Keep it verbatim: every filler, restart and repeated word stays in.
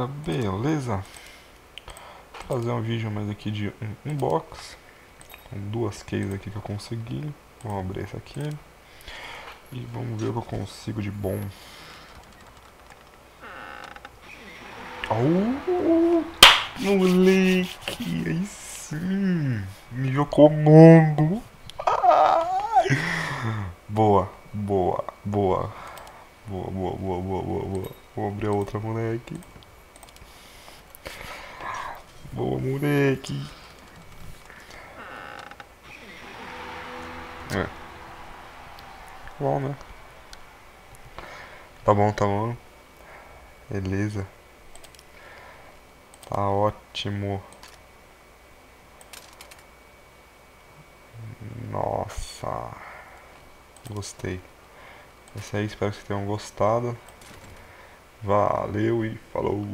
galera, beleza? Vou fazer um vídeo mais aqui de um unbox. Com duas cases aqui que eu consegui. Vou abrir essa aqui e vamos ver o que eu consigo de bom. Oh, moleque, aí sim, me jogou o mundo. Boa, boa, boa. Boa, boa, boa, boa, boa, boa. Vou abrir a outra, moleque. Boa, moleque. É. Bom, né? Tá bom, tá bom. Beleza. Tá ótimo. Nossa. Gostei. É isso aí, espero que vocês tenham gostado. Valeu e falou!